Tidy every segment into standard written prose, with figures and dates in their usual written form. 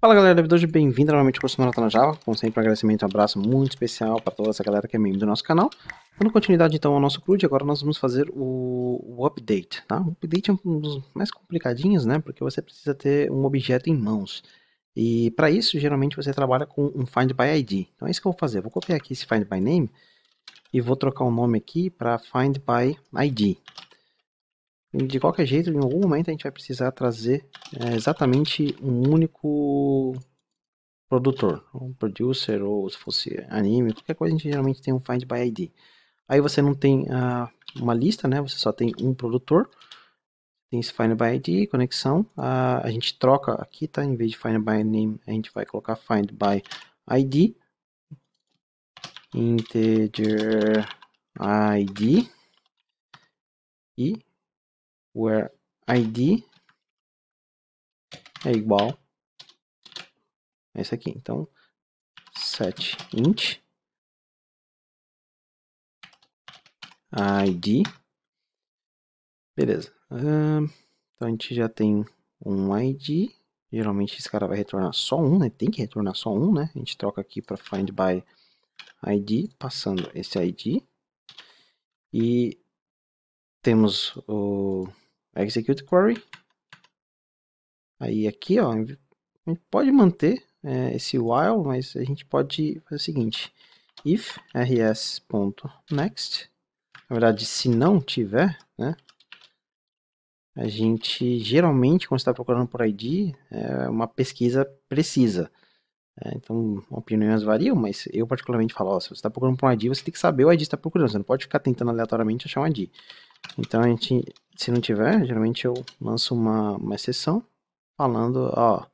Fala galera, devedores, bem-vindo novamente ao curso da Maratona Java. Como sempre, um agradecimento e um abraço muito especial para toda essa galera que é membro do nosso canal. Dando continuidade então ao nosso CRUD, agora nós vamos fazer o update, tá? O update é um dos mais complicadinhos, né? Porque você precisa ter um objeto em mãos. E para isso, geralmente você trabalha com um Find by ID. Então é isso que eu vou fazer. Vou copiar aqui esse Find by Name e vou trocar o nome aqui para Find by ID. De qualquer jeito, em algum momento a gente vai precisar trazer exatamente um único produtor, um producer, ou se fosse anime, qualquer coisa, a gente geralmente tem um Find by ID. Aí você não tem uma lista, né? Você só tem um produtor, tem esse Find by ID, conexão, a gente troca aqui, tá? Em vez de Find by Name, a gente vai colocar Find by ID, integer ID, e where ID é igual a esse aqui, então set int ID, beleza. Então a gente já tem um ID, geralmente esse cara vai retornar só um, né? Tem que retornar só um, né? A gente troca aqui para find by ID, passando esse ID, e temos o execute query. Aí aqui, ó, a gente pode manter esse while, mas a gente pode fazer o seguinte: if rs.next, na verdade, se não tiver, né, a gente geralmente, quando está procurando por ID, é uma pesquisa precisa. Então, opiniões variam, mas eu particularmente falo, ó, se você está procurando por um ID, você tem que saber o ID que está procurando, você não pode ficar tentando aleatoriamente achar um ID. Então, a gente, se não tiver, geralmente eu lanço uma exceção falando, ó,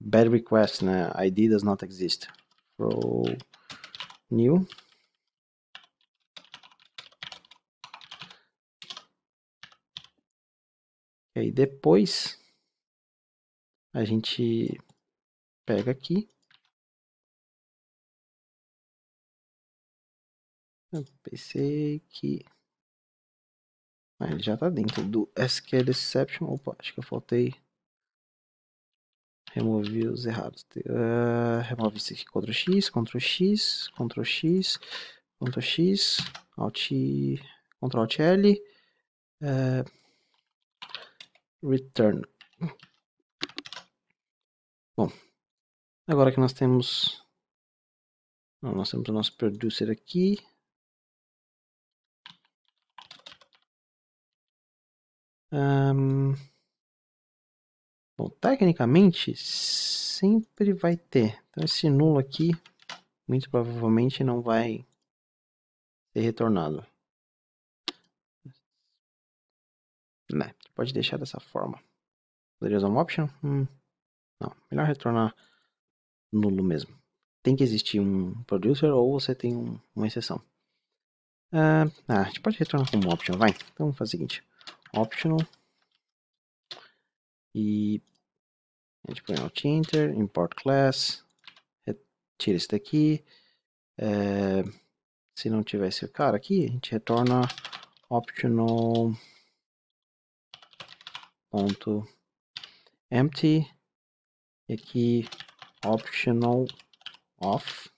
bad request, né, ID does not exist, throw new, e aí depois a gente pega aqui, eu pensei que ele já está dentro do SQL exception. Opa, acho que eu faltei, removi os errados, remove isso aqui, Ctrl X, Ctrl Alt L, return. Bom, agora que nós temos o nosso producer aqui, bom, tecnicamente sempre vai ter, então esse nulo aqui muito provavelmente não vai ser retornado, né? Pode deixar dessa forma. Poderia usar um optional? Não, melhor retornar nulo mesmo. Tem que existir um producer ou você tem uma exceção. A gente pode retornar como optional, vai. Então vamos fazer o seguinte: optional, e a gente põe alt enter, import class, tira isso daqui. Se não tivesse o cara aqui, a gente retorna optional ponto empty. E aqui, optional off,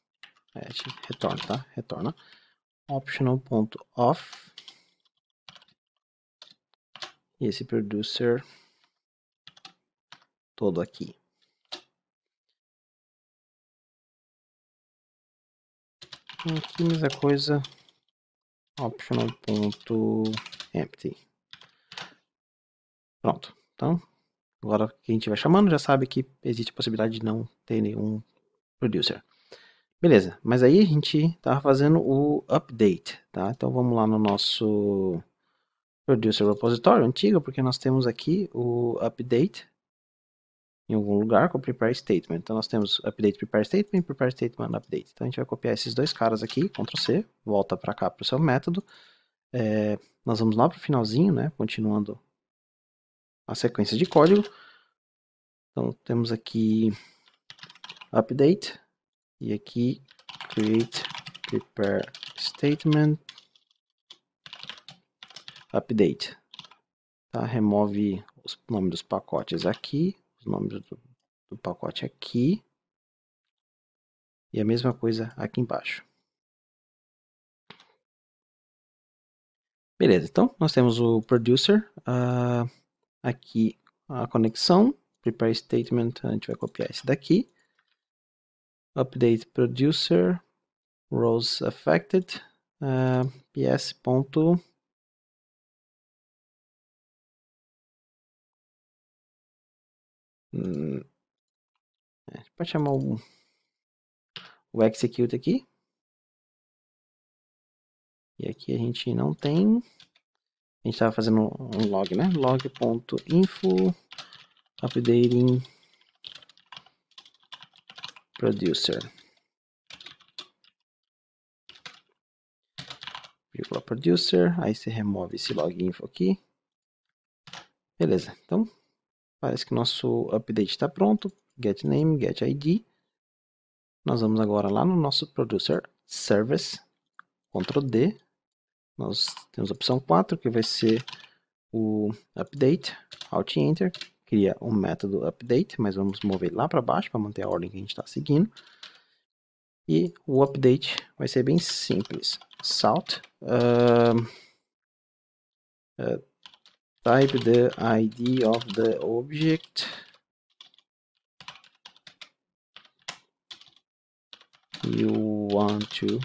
a gente retorna, tá? Retorna optional.off. E esse producer todo aqui. Aqui, mesma coisa, optional.empty. Pronto, então. Agora que a gente vai chamando, já sabe que existe a possibilidade de não ter nenhum producer. Beleza, mas aí a gente tá fazendo o update, tá? Então vamos lá no nosso producer repositório antigo, porque nós temos aqui o update em algum lugar com o prepare statement. Então nós temos update prepare statement update. Então a gente vai copiar esses dois caras aqui, Ctrl C, volta para cá para o seu método. Nós vamos lá para o finalzinho, né? Continuando a sequência de código. Então temos aqui update e aqui create prepare statement update, tá? Remove o nome dos pacotes aqui, os nomes do pacote aqui. E a mesma coisa aqui embaixo. Beleza, então nós temos o Producer, aqui a conexão, Prepare Statement, a gente vai copiar esse daqui. Update Producer, Rows Affected, PS. A gente pode chamar o execute aqui, e aqui a gente não tem, a gente estava fazendo um log, né? log.info updating producer, vírgula producer, aí você remove esse log info aqui. Beleza, então parece que nosso update está pronto. Get name, get ID. Nós vamos agora lá no nosso Producer Service, Ctrl D. Nós temos a opção 4, que vai ser o Update, Alt Enter. Cria um método Update, mas vamos mover lá para baixo para manter a ordem que a gente está seguindo. E o Update vai ser bem simples. Salt, type the ID of the object. You want to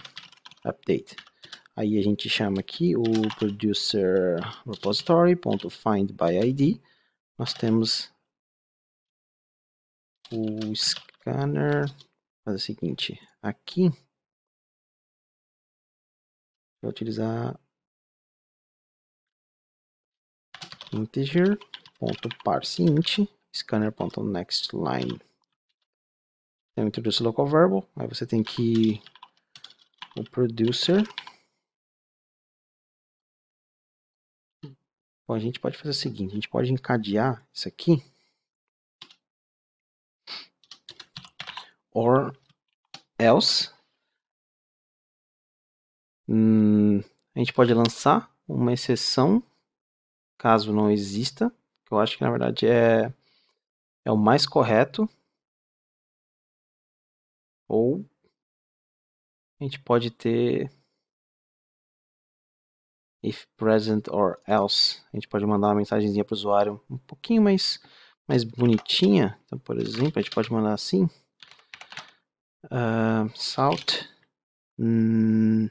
update. Aí a gente chama aqui o producer repository.find by ID. Nós temos o scanner. Faz o seguinte, aqui vou utilizar integer.parseInt, scanner.nextLine. Então, introduce local variable, aí você tem que o producer. Bom, a gente pode fazer o seguinte, a gente pode encadear isso aqui, or else, a gente pode lançar uma exceção, caso não exista, que eu acho que na verdade é o mais correto. Ou a gente pode ter if present or else. A gente pode mandar uma mensagenzinha para o usuário um pouquinho mais bonitinha. Então, por exemplo, a gente pode mandar assim: salt Não,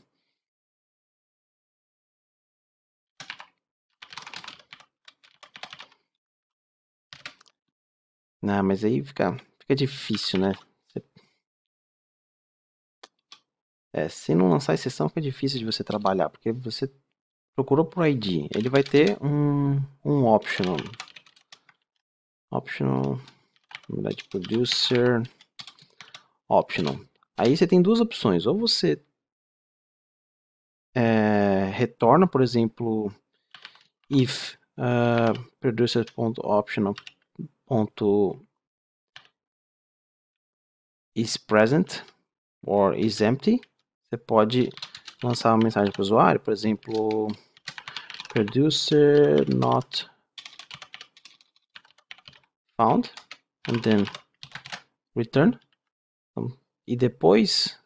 mas aí fica difícil, né? Se não lançar exceção, fica difícil de você trabalhar, porque você procurou por ID. Ele vai ter um optional. Optional, na verdade, producer, optional. Aí você tem duas opções. Ou você retorna, por exemplo, if producer.optional.isPresent or isEmpty. Você pode lançar uma mensagem para o usuário, por exemplo, producer not found, and then return. E depois,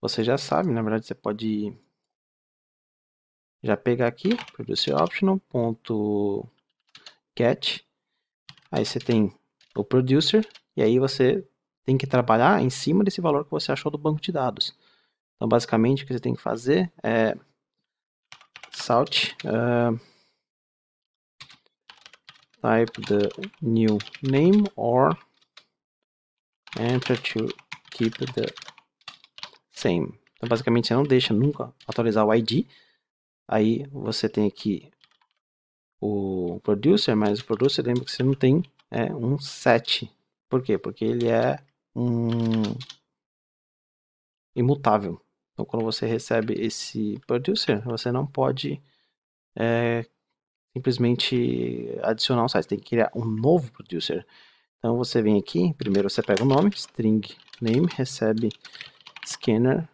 você já sabe, na verdade você pode já pegar aqui, producer optional.get, aí você tem o producer, e aí você tem que trabalhar em cima desse valor que você achou do banco de dados. Então, basicamente, o que você tem que fazer é salt type the new name or enter to keep the same. Então, basicamente, você não deixa nunca atualizar o ID. Aí, você tem aqui o producer, mas o producer, lembra que você não tem um set. Por quê? Porque ele é imutável. Então, quando você recebe esse producer, você não pode simplesmente adicionar um site, tem que criar um novo producer. Então, você vem aqui, primeiro você pega o nome, string name, recebe scanner.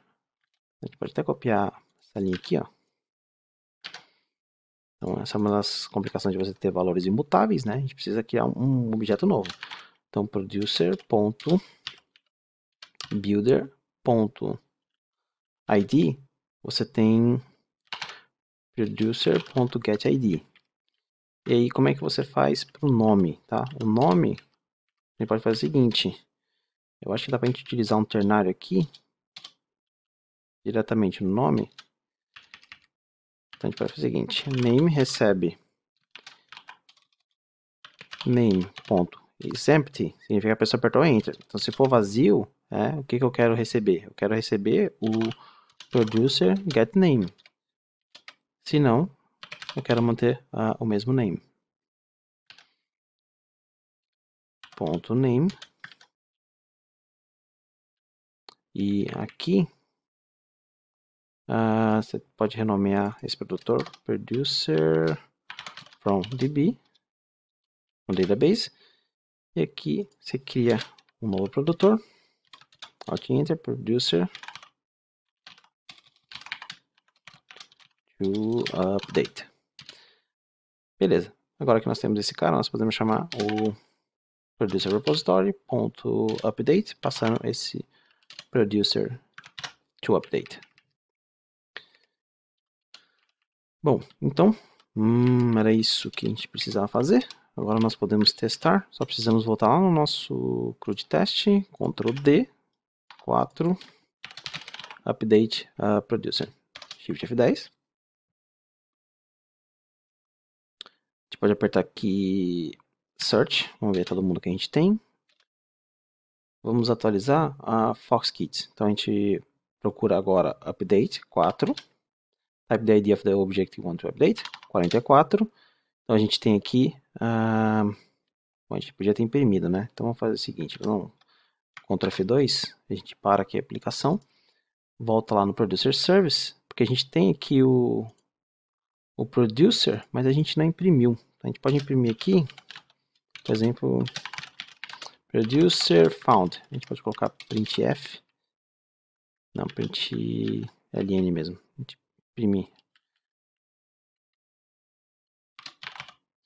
A gente pode até copiar essa linha aqui, ó. Então essa é uma das complicações de você ter valores imutáveis, né? A gente precisa criar um objeto novo. Então producer.builder.id, você tem producer.getId. E aí como é que você faz para o nome, tá? O nome, a gente pode fazer o seguinte, eu acho que dá para a gente utilizar um ternário aqui, diretamente no nome. Então a gente pode fazer o seguinte, name recebe name.isEmpty, significa que a pessoa apertou enter. Então se for vazio, o que eu quero receber? Eu quero receber o producer getName. Se não, eu quero manter o mesmo name. Ponto name. E aqui você pode renomear esse produtor producer from DB, um database. E aqui você cria um novo produtor. Alt Enter, producer to update. Beleza. Agora que nós temos esse cara, nós podemos chamar o producer repository.update, passando esse producer to update. Bom, então, era isso que a gente precisava fazer. Agora nós podemos testar. Só precisamos voltar lá no nosso CRUD test, Ctrl D, 4, update producer, Shift F10. A gente pode apertar aqui Search, vamos ver todo mundo que a gente tem. Vamos atualizar a Fox Kids. Então a gente procura agora Update 4. Type the ID of the object you want to update, 44. Então a gente tem aqui, bom, a gente podia ter imprimido, né? Então vamos fazer o seguinte, vamos Ctrl F2, a gente para aqui a aplicação, volta lá no Producer Service, porque a gente tem aqui o Producer, mas a gente não imprimiu. A gente pode imprimir aqui, por exemplo, Producer Found. A gente pode colocar printf, não, println mesmo. A gente imprime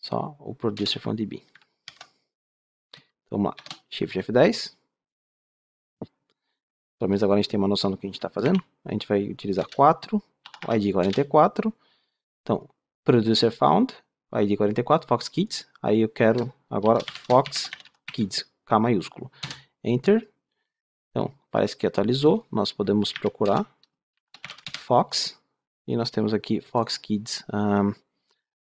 só o Producer Found DB. Então, vamos lá, Shift F10. Pelo menos agora a gente tem uma noção do que a gente está fazendo. A gente vai utilizar 4, ID 44. Então, Producer Found, ID 44, Fox Kids. Aí eu quero agora Fox Kids, K maiúsculo. Enter. Então, parece que atualizou. Nós podemos procurar Fox. E nós temos aqui Fox Kids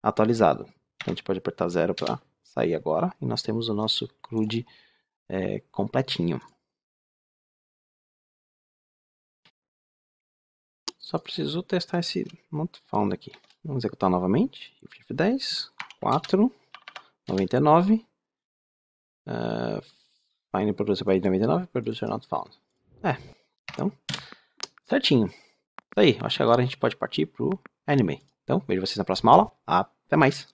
atualizado. Então, a gente pode apertar 0 para sair agora. E nós temos o nosso CRUD completinho. Só preciso testar esse not found aqui. Vamos executar novamente. Shift F10, 4, 99. Find Producer by ID 99, Producer not found. Então, certinho. Isso aí, acho que agora a gente pode partir pro anime. Então, vejo vocês na próxima aula. Até mais!